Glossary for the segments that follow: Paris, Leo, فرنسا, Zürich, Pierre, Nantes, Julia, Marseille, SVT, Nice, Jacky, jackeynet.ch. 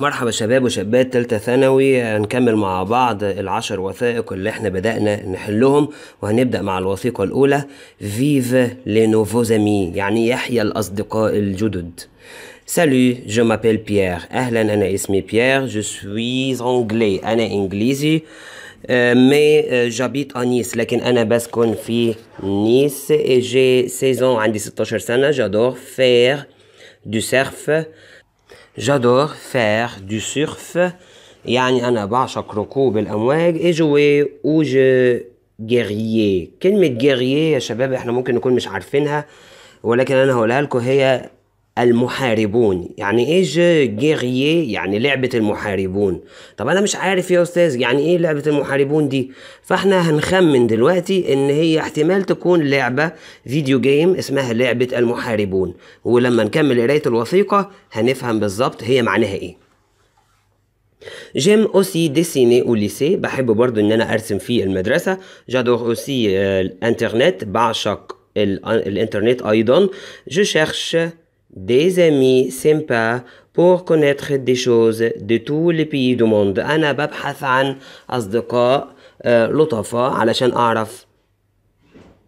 مرحبا شباب وشابات تالتة ثانوي. هنكمل مع بعض العشر وثائق اللي احنا بدأنا نحلهم، وهنبدأ مع الوثيقة الأولى Vive les nouveaux amis، يعني يحيى الأصدقاء الجدد. Salut, je m'appelle Pierre. أهلا، أنا اسمي بيير. Je suis anglais، أنا إنجليزي. Mais j'habite à Nice، لكن أنا بسكن في نيس. Et j'ai 16 ans، عندي 16 سنة. J'adore faire du surf. J'adore faire du surf، يعني أنا بعشق ركوب الأمواج. Et jouer ou je guerrier. كلمة guerrier يا شباب احنا ممكن نكون مش عارفينها، ولكن أنا هقولها لكم، هي المحاربون. يعني ايه جو غيرييه؟ يعني لعبة المحاربون. طب انا مش عارف يا استاذ يعني ايه لعبة المحاربون دي، فاحنا هنخمن دلوقتي ان هي احتمال تكون لعبة فيديو جيم اسمها لعبة المحاربون، ولما نكمل قراية الوثيقة هنفهم بالظبط هي معناها ايه. J'aime aussi dessiner au lycée، بحب برضو ان انا ارسم في المدرسة. J'adore aussi الانترنت، بعشق الانترنت ايضا. Je cherche des amis sympas pour connaître des choses de tous les pays du monde. أنا ببحث عن أصدقاء لطفاء علشان أعرف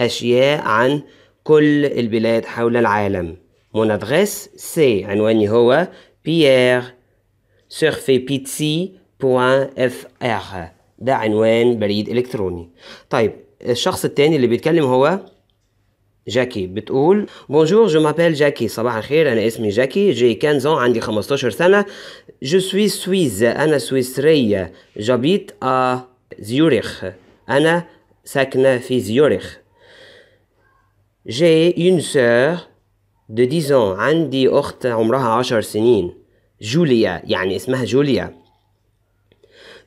أشياء عن كل البلاد حول العالم. Mon adresse c'est، عنواني هو pierre@surfepizzi.fr، ده عنوان بريد إلكتروني. طيب الشخص التاني اللي بيتكلم هو جاكي، بتقول Bonjour, je m'appelle Jacky. صباح الخير، أنا اسمي جاكي. J'ai 15 ans، عندي 15 سنة. Je suis suisse، أنا سويسرية. J'habite à Zürich، أنا ساكنة في زيورخ. J'ai une sœur de 10 ans، عندي أخت عمرها 10 سنين. جوليا، يعني اسمها جوليا.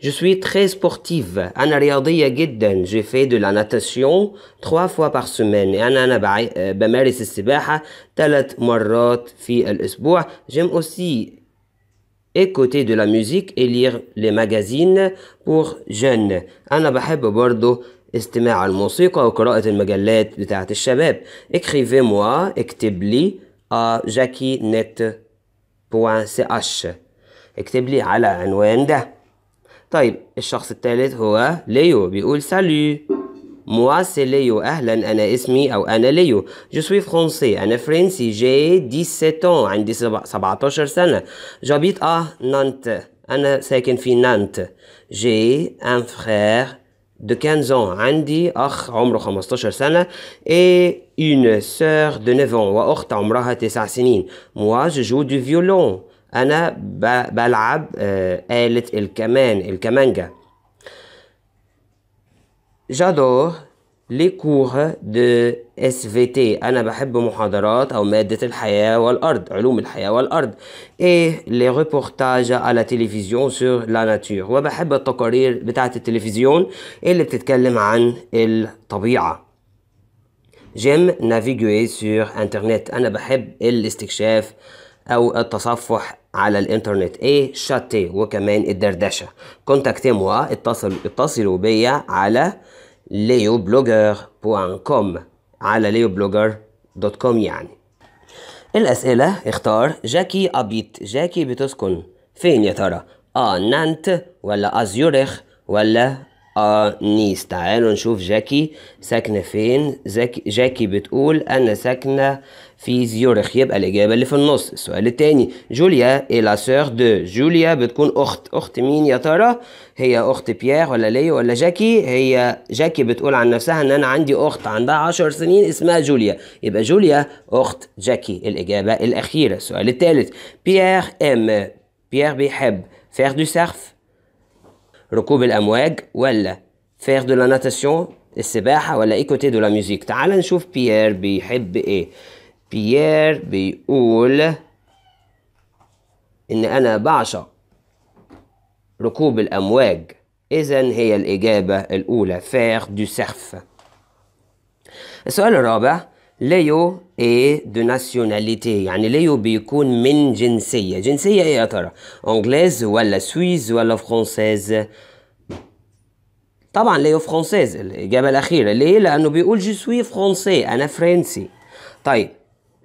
Je suis très sportive، أنا رياضية جدا. J'ai fait de la natation 3 fois par semaine، يعني أنا بمارس السباحة 3 مرات في الأسبوع. J'aime aussi écouter de la musique et lire les magazines pour jeunes، أنا بحب برضو استماع الموسيقى وقراءة المجلات بتاعة الشباب. Écrivez-moi، اكتب لي à jackeynet.ch، اكتب لي على عنوان ده. طيب الشخص الثالث هو ليو، بيقول سالو موا سي ليو، اهلا انا اسمي او انا ليو. جو سوي فرونسي، انا فرنسي. جي 17 ans، عندي 17 سنة. جابيت ا نانت، انا ساكن في نانت. جي ان فرير دو 15 ans، عندي اخ عمره 15 سنة. اي اون سور دو 9 ans، واخت عمرها 9 سنين. موا جو جو دو فيولون، أنا بلعب آلة الكمانجا. J'adore les cours de SVT، أنا بحب محاضرات أو مادة الحياة والأرض، علوم الحياة والأرض. et les reportages à la télévision sur la nature، وبحب التقارير بتاعة التلفزيون اللي بتتكلم عن الطبيعة. j'aime naviguer sur internet، أنا بحب الاستكشاف أو التصفح على الإنترنت. إيه شاتي، وكمان الدردشة. كونتاكتيموا، اتصلوا بيا على leoblogger.com، على leoblogger.com يعني. الأسئلة اختار جاكي أبيت، جاكي بتسكن فين يا ترى؟ نانت ولا أزيورخ ولا نيس؟ تعالوا نشوف جاكي ساكنة فين. جاكي بتقول أنا ساكنة في زيورخ، يبقى الإجابة اللي في النص. السؤال التاني جوليا إي لا سور دو، جوليا بتكون أخت، أخت مين يا ترى؟ هي أخت بيير ولا ليو ولا جاكي؟ هي جاكي بتقول عن نفسها إن أنا عندي أخت عندها 10 سنين اسمها جوليا، يبقى جوليا أخت جاكي، الإجابة الأخيرة. السؤال التالت بيير إم، بيير بيحب فير دو سيرف، ركوب الأمواج، ولا فير دو لا ناتاسيون، السباحة، ولا إيكوتي دو لا ميوزيك؟ تعال نشوف بيير بيحب إيه. بيير بيقول إن أنا بعشق ركوب الأمواج، إذن هي الإجابة الأولى فير دو سيرف. السؤال الرابع ليو إيه دو ناسيوناليتي، يعني ليو بيكون من جنسية. جنسية إيه يا ترى؟ أنجليز ولا سويز ولا فرنسيز؟ طبعا ليو فرنسيز، الإجابة الأخيرة. ليه؟ لأنه بيقول جو سوي فرنسي، أنا فرنسي. طيب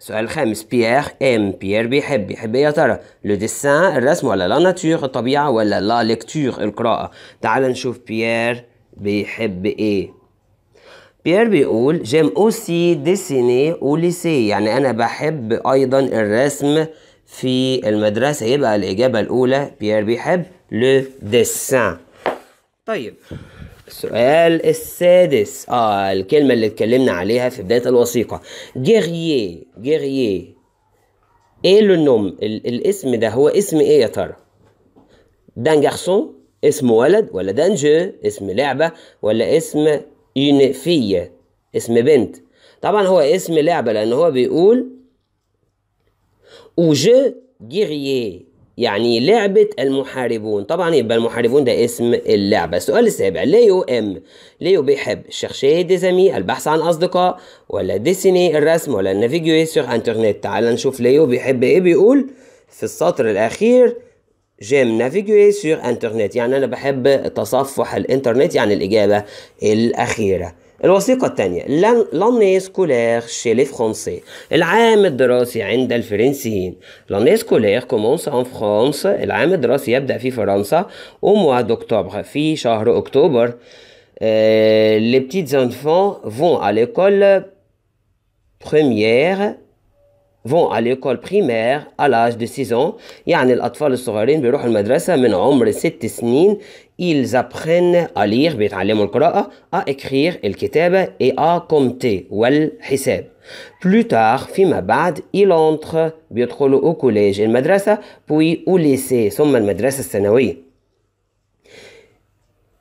السؤال الخامس، بيير ام. بيير بيحب. يا ترى لو ديسان الرسم ولا لا ناتور الطبيعة ولا لا ليكتور القراءة؟ تعال نشوف بيير بيحب ايه. بيير بيقول جيم اوسي ديسيني او ليسي، يعني انا بحب ايضا الرسم في المدرسة. يبقى الاجابة الاولى بيير بيحب لو ديسان. طيب السؤال السادس، الكلمة اللي اتكلمنا عليها في بداية الوثيقة، جيريي. جيريي ايه لو نوم، الاسم ده هو اسم ايه يا ترى؟ دان جارسون اسم ولد، ولا دان جو اسم لعبة، ولا اسم اون فيا اسم بنت؟ طبعا هو اسم لعبة، لأن هو بيقول او جو جيريي يعني لعبة المحاربون، طبعا يبقى المحاربون ده اسم اللعبة. السؤال السابع، ليو ام. ليو بيحب شيرشي ديزامي البحث عن أصدقاء، ولا ديسيني الرسم، ولا نافيجيو سور انترنت؟ تعال نشوف ليو بيحب ايه. بيقول في السطر الأخير جيم نافيجيو سور انترنت، يعني أنا بحب تصفح الإنترنت، يعني الإجابة الأخيرة. الوثيقة الثانية، لاني سكولير شي لي فرونسي. العام الدراسي عند الفرنسيين. لاني سكولير كومونس ان فرانس. العام الدراسي يبدأ في فرنسا. او موا دكتوبر، في شهر أكتوبر. لي بتيت زانفون فون ا ليكول بريميير. vont à l'école primaire à l'âge de 6 ans. يعني الأطفال الصغيرين بيروحوا المدرسة من عمر 6 سنين. ils apprennent à lire بيتعلموا القراءة، à écrire الكتابة، et à compter والحساب. plus tard فيما بعد ils entrent بيدخلوا au collège المدرسة، puis au lycée ثم المدرسة الثانوية.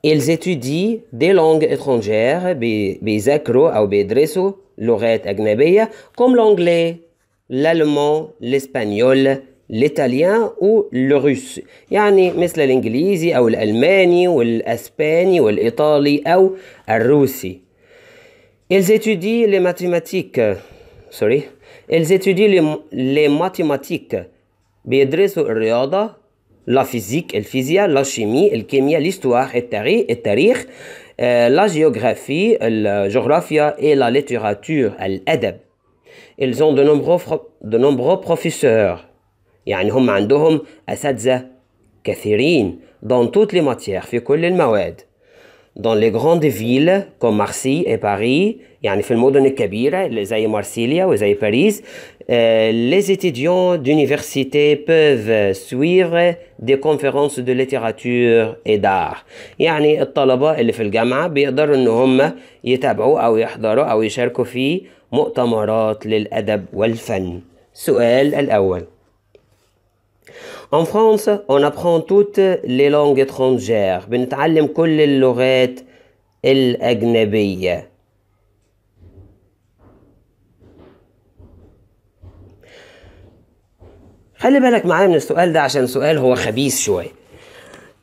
ils étudient des langues étrangères بيذاكروا أو بيدرسوا لغات أجنبية comme l'anglais l'allemand، الاسبانيول، الإيطاليان و الروس، يعني مثل الإنجليزي أو الألماني والأسباني والإيطالي أو الروسي. ils étudient les mathématiques. ils étudient les mathématiques. بيدرسوا الرياضة، la physique، الفيزياء، la chimie، الكيمياء، l'histoire، التاريخ، la géographie، الجغرافيا، et la littérature، الأدب. ils ont de nombreux professeurs، يعني هم عندهم أساتذة كثيرين dans toutes les matières في كل المواد. dans les grandes villes comme Marseille et Paris، يعني في المدن الكبيرة زي مارسيليا وزي باريس. les étudiants d'université peuvent suivre des conférences de littérature et d'art، يعني الطلبة اللي في الجامعة بيقدروا إن هم يتابعوا أو يحضروا أو يشاركوا في مؤتمرات للأدب والفن. سؤال الأول، en France on apprend toutes les langues étrangères. بنتعلم كل اللغات الأجنبية. خلي بالك معايا من السؤال ده عشان سؤال هو خبيث شوية.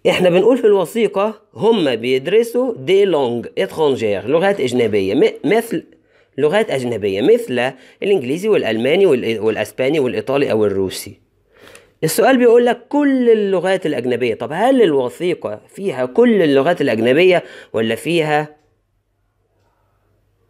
احنا بنقول في الوثيقة هم بيدرسوا des langues étrangères، لغات أجنبية، مثل لغات أجنبية مثل الإنجليزي والألماني والأسباني والإيطالي أو الروسي. السؤال بيقول لك كل اللغات الأجنبية، طب هل الوثيقة فيها كل اللغات الأجنبية ولا فيها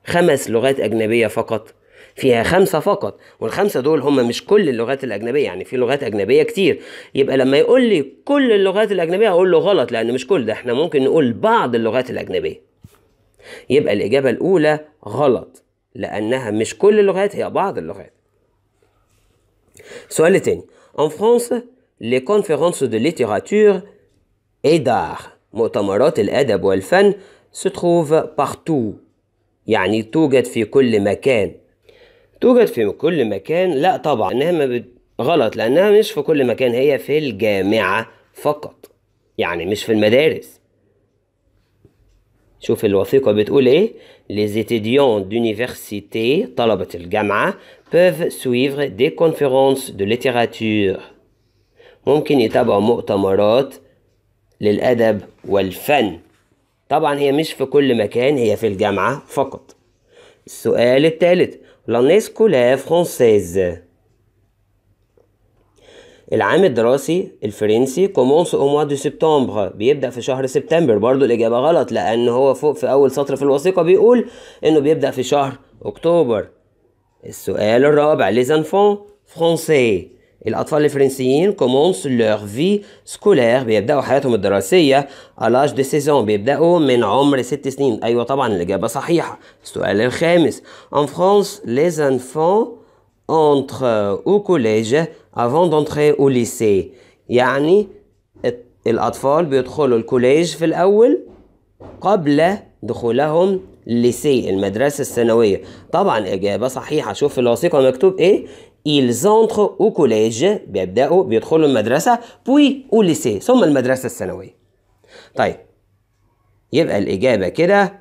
5 لغات أجنبية فقط؟ فيها 5 فقط، والخمسة دول هم مش كل اللغات الأجنبية، يعني في لغات أجنبية كتير. يبقى لما يقول لي كل اللغات الأجنبية أقول له غلط، لأن مش كل ده، احنا ممكن نقول بعض اللغات الأجنبية. يبقى الإجابة الأولى غلط، لأنها مش كل اللغات، هي بعض اللغات. سؤال تاني، en France les conférences de littérature et d'art، مؤتمرات الأدب والفن se trouve partout، يعني توجد في كل مكان. توجد في كل مكان؟ لا طبعا، غلط، لأنها مش في كل مكان، هي في الجامعة فقط، يعني مش في المدارس. شوف الوثيقة بتقول ايه، les étudiants d'université، طلبة الجامعة، peuvent suivre des conférences de littérature، ممكن يتابعوا مؤتمرات للأدب والفن. طبعا هي مش في كل مكان، هي في الجامعة فقط. السؤال الثالث، l'année scolaire française، العام الدراسي الفرنسي commence au mois de septembre، بيبدأ في شهر سبتمبر. برضو الإجابة غلط، لأن هو فوق في أول سطر في الوثيقة بيقول إنه بيبدأ في شهر أكتوبر. السؤال الرابع. Les enfants français. الأطفال الفرنسيين commencent leur vie scolaire. بيبدأوا حياتهم الدراسية à l'âge de 16 ans. بيبدأوا من عمر 6 سنين. أيوة طبعا الإجابة صحيحة. السؤال الخامس. En France, les enfants entrent au collège avant d'entrer au lycée. يعني الأطفال بيدخلوا الكوليج في الأول قبل دخولهم الليسي المدرسة الثانوية. طبعا إجابة صحيحة. شوف في الوثيقة مكتوب إيه؟ Ils entrent au collège. بيبدأوا بيدخلوا المدرسة puis au lycée ثم المدرسة الثانوية. طيب يبقى الإجابة كده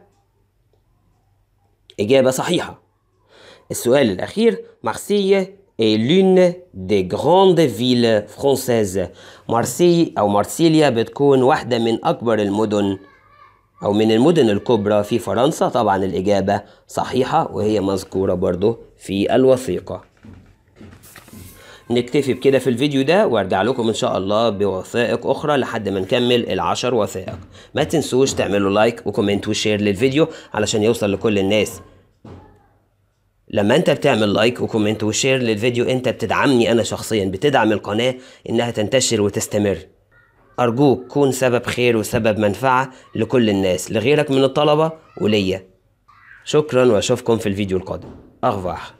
إجابة صحيحة. السؤال الأخير. مارسيليا est l'une des grandes villes françaises. مارسي أو مارسيليا بتكون واحدة من أكبر المدن أو من المدن الكبرى في فرنسا. طبعا الإجابة صحيحة وهي مذكورة برضو في الوثيقة. نكتفي بكده في الفيديو ده وارجع لكم إن شاء الله بوثائق أخرى لحد ما نكمل 10 وثائق. ما تنسوش تعملوا لايك وكومنت وشير للفيديو علشان يوصل لكل الناس. لما انت بتعمل لايك وكومنت وشير للفيديو انت بتدعمني انا شخصيا، بتدعم القناة انها تنتشر وتستمر. ارجوك كون سبب خير وسبب منفعة لكل الناس، لغيرك من الطلبة وليا. شكرا واشوفكم في الفيديو القادم. أغفر.